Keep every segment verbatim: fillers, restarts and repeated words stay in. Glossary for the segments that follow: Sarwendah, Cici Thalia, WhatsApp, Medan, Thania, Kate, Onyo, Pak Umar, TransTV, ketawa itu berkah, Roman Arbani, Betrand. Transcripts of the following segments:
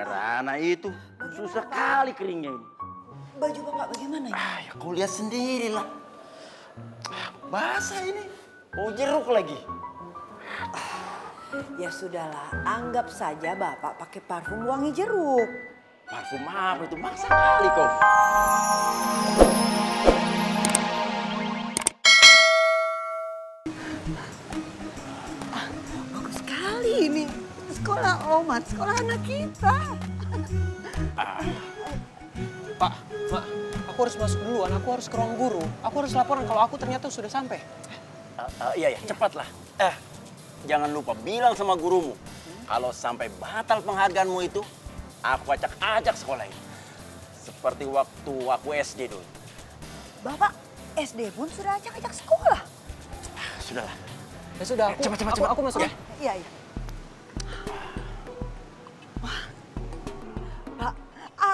Karena itu susah kali keringnya ini. Baju bapak bagaimana ini? Ah, ya kau lihat sendirilah. Basah ini. Mau jeruk lagi. Ya sudahlah, anggap saja bapak pakai parfum wangi jeruk. Parfum apa itu? Maksa kali kau. Sekolah Oman, sekolah anak kita. Ah. Pak, Mak, aku harus masuk duluan, aku harus ke ruang guru. Aku harus laporan kalau aku ternyata sudah sampai. Uh, uh, iya, iya, cepatlah. Eh, jangan lupa bilang sama gurumu. Hmm? Kalau sampai batal penghargaanmu itu, aku acak-acak sekolah ini. Seperti waktu aku S D dulu. Bapak, S D pun sudah acak-acak sekolah? Ah, sudahlah. Ya sudah, aku, cepat, cepat, aku, cepat. aku masuk. Ya. Iya, iya.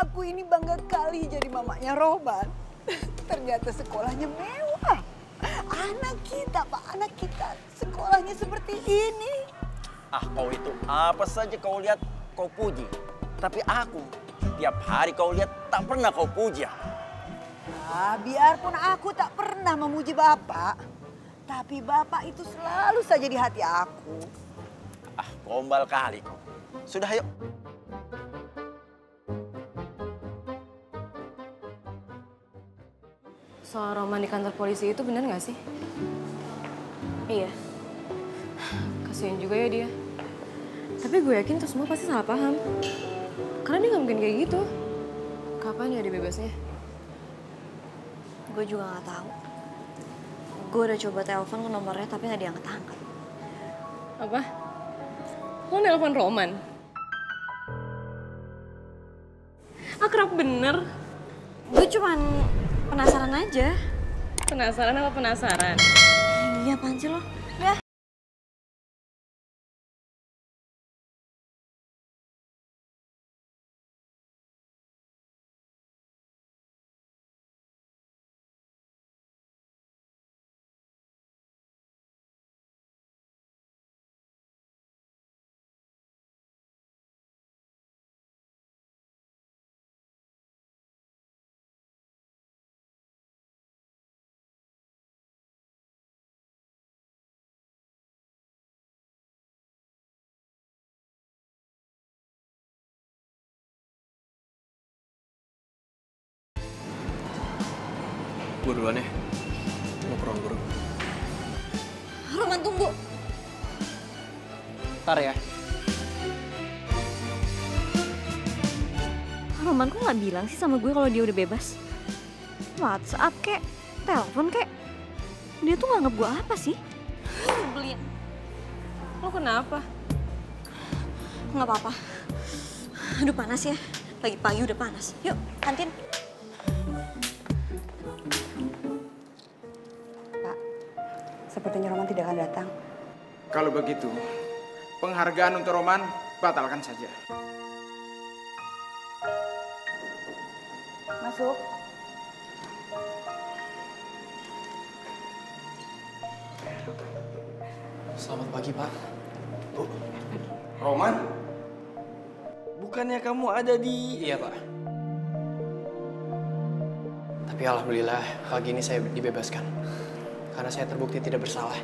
Aku ini bangga kali jadi mamanya Roman. Ternyata sekolahnya mewah. Anak kita, Pak, anak kita. Sekolahnya seperti ini. Ah, kau itu apa saja kau lihat kau puji. Tapi aku, tiap hari kau lihat tak pernah kau puji. Ah, biarpun aku tak pernah memuji Bapak. Tapi Bapak itu selalu saja di hati aku. Ah, gombal kali kau. Sudah, yuk. Soal Roman di kantor polisi itu benar nggak sih? Iya. Kasihan juga ya dia. Tapi gue yakin itu semua pasti salah paham. Karena dia nggak mungkin kayak gitu. Kapan ya dia bebasnya? Gue juga nggak tahu. Gue udah coba telepon ke nomornya tapi nggak diangkat-angkat. Apa? Lo nelpon Roman? Akrab bener. Gue cuman penasaran aja. Penasaran apa penasaran? Iya, apaan sih lo? Udah. Gue duluan ya, mau ke ruang guru. Roman, tunggu. Ntar ya. Roman, kok gak bilang sih sama gue kalau dia udah bebas? WhatsApp kek, telepon kek. Dia tuh nganggep gue apa sih? Beliin. Lo kenapa? Gak apa-apa. Aduh panas ya, pagi-pagi udah panas. Yuk, kantin. Sepertinya Roman tidak akan datang. Kalau begitu, penghargaan untuk Roman batalkan saja. Masuk. Selamat pagi, Pak. Bu. Roman? Bukannya kamu ada di... Iya, Pak. Tapi alhamdulillah, pagi ini saya dibebaskan. Karena saya terbukti tidak bersalah.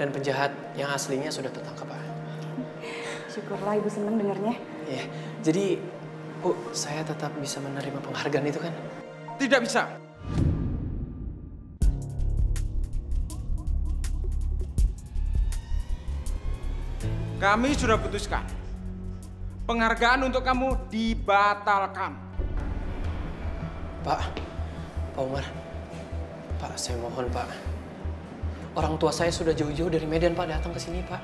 Dan penjahat yang aslinya sudah tertangkap, Pak. Syukurlah Ibu senang dengarnya. Iya, jadi Bu, saya tetap bisa menerima penghargaan itu kan? Tidak bisa. Kami sudah putuskan. Penghargaan untuk kamu dibatalkan. Pak, Pak Umar. Pak, saya mohon, Pak. Orang tua saya sudah jauh-jauh dari Medan, Pak, datang ke sini, Pak.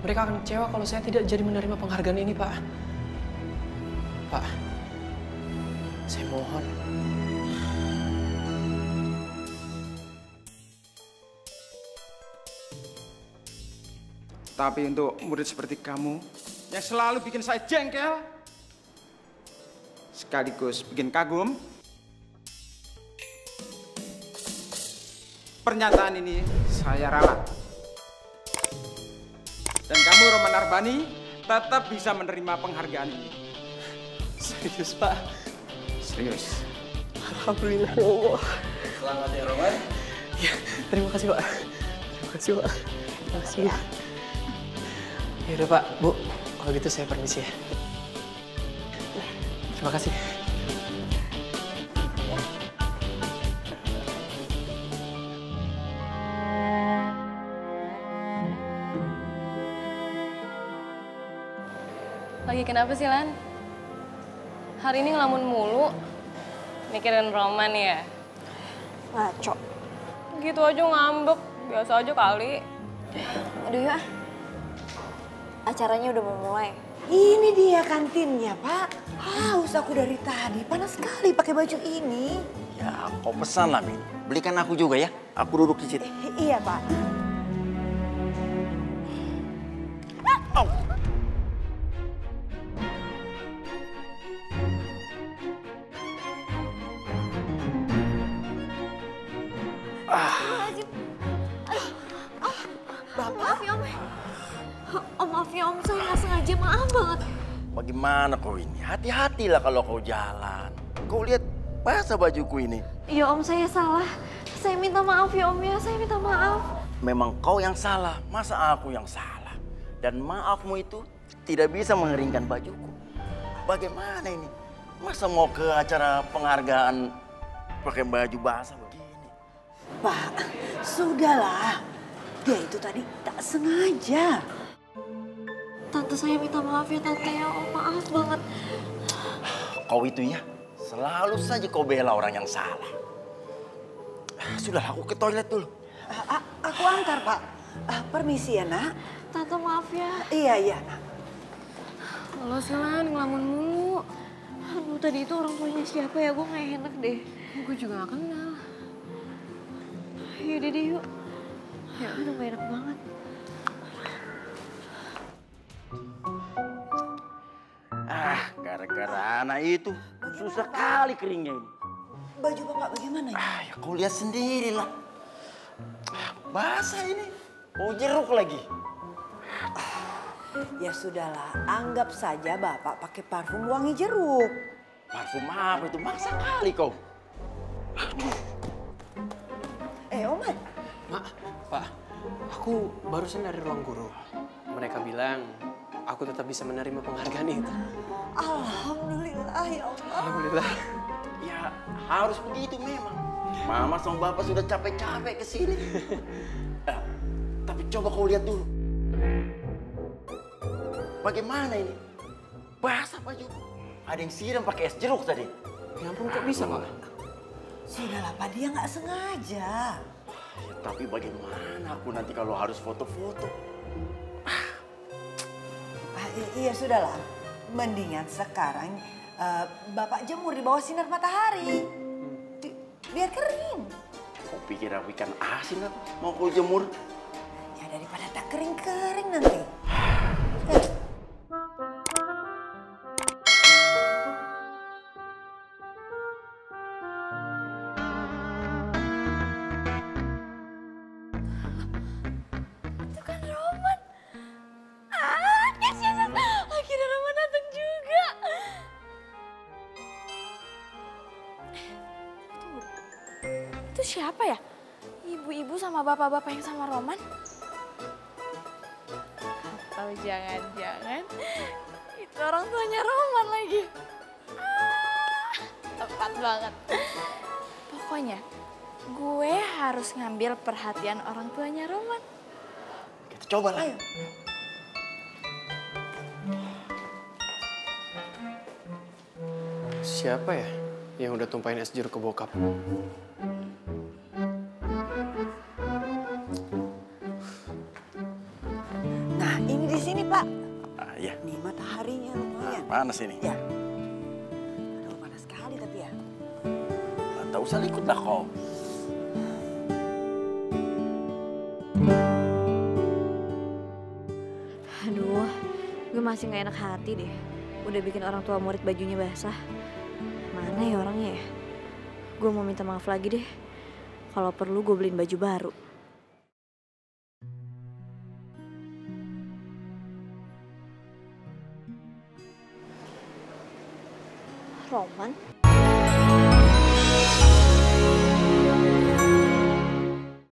Mereka akan kecewa kalau saya tidak jadi menerima penghargaan ini, Pak. Pak, saya mohon. Tapi untuk murid seperti kamu, yang selalu bikin saya jengkel, sekaligus bikin kagum, pernyataan ini saya ralat. Dan kamu, Roman Arbani, tetap bisa menerima penghargaan ini. Serius, Pak? Serius. Alhamdulillah, ya Allah. Selamat ya, Roman. Ya, terima kasih, Pak. Terima kasih, Pak. Terima kasih. Ya. Yaudah, Pak, Bu. Kalau gitu saya permisi ya. Terima kasih. Lagi kenapa sih, Lan? Hari ini ngelamun mulu. Mikirin Roman ya? Ngaco. Gitu aja ngambek. Biasa aja kali. Aduh ya. Acaranya udah mau mulai. Ini dia kantinnya, Pak. Haus aku dari tadi. Panas sekali pakai baju ini. Ya, kau pesan lah, Min. Belikan aku juga ya. Aku duduk di situ. Eh, iya, Pak. Ah! Oh. Gimana kau ini? Hati-hatilah kalau kau jalan. Kau lihat basah bajuku ini. Iya Om, saya salah. Saya minta maaf ya Om ya, saya minta maaf. Memang kau yang salah, masa aku yang salah? Dan maafmu itu tidak bisa mengeringkan bajuku. Bagaimana ini? Masa mau ke acara penghargaan pakai baju basah begini? Pak, sudahlah. Dia itu tadi tak sengaja. Tante, saya minta maaf ya Tante ya, Om, maaf banget. Kau itu ya, selalu saja kau bela orang yang salah. Sudahlah, aku ke toilet dulu. A aku antar, Pak. Uh, permisi ya, Nak. Tante, maaf ya. Iya, iya, Nak. Halo, Selan, ngelamun mulu. Aduh, tadi itu orang tuanya siapa ya? Gue gak enak deh. Gue juga gak kenal. Yaudah deh, yuk. Ya, udah gak enak banget. Ah, gara-gara anak itu susah kali keringnya ini. Baju Bapak bagaimana ya? Ah, ya kau lihat sendiri lah. Basah ini, mau jeruk lagi. Ya sudahlah, anggap saja Bapak pakai parfum wangi jeruk. Parfum apa itu? Maksa kali kau. Aduh. Eh, Oman. Mak, Pak, aku barusan dari ruang guru. Mereka bilang aku tetap bisa menerima penghargaan itu. Alhamdulillah ya Allah. Alhamdulillah. Ya harus begitu memang. Mama sama Bapak sudah capek-capek kesini. eh, tapi coba kau lihat dulu. Bagaimana ini? Basah baju. Ada yang siram pakai es jeruk tadi. Ya ampun, kok bisa, Pak? Sudahlah, Pak, dia nggak sengaja. Ya, tapi bagaimana aku nanti kalau harus foto-foto? Iya, sudahlah. Mendingan sekarang uh, Bapak jemur di bawah sinar matahari. Di, biar kering. Kau pikir aku ikan asin apa? Mau kau jemur? Ya, daripada tak kering-kering nanti. Eh. Siapa ya? Ibu-ibu sama bapak-bapak yang sama Roman? Atau jangan-jangan itu orang tuanya Roman lagi. Ah, tepat banget. Pokoknya gue harus ngambil perhatian orang tuanya Roman. Kita coba lah. Ayo. Siapa ya yang udah tumpahin es jeruk ke bokap? Panas ini. Ya. Aduh, panas sekali tapi ya. Tak usah ikutlah kau. Aduh, gue masih nggak enak hati deh. Udah bikin orang tua murid bajunya basah. Mana ya orangnya ya? Gue mau minta maaf lagi deh. Kalau perlu gue beliin baju baru. Roman?